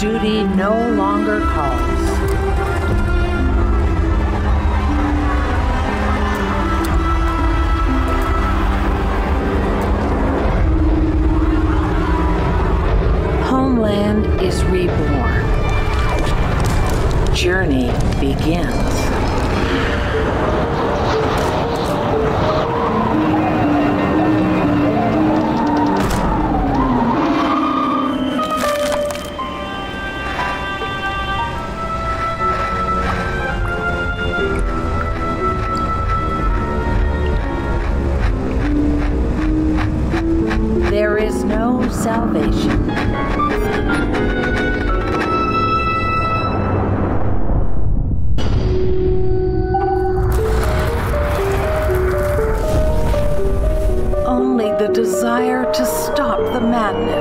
Duty no longer calls. Homeland is reborn. Journey begins. Salvation. Only the desire to stop the madness.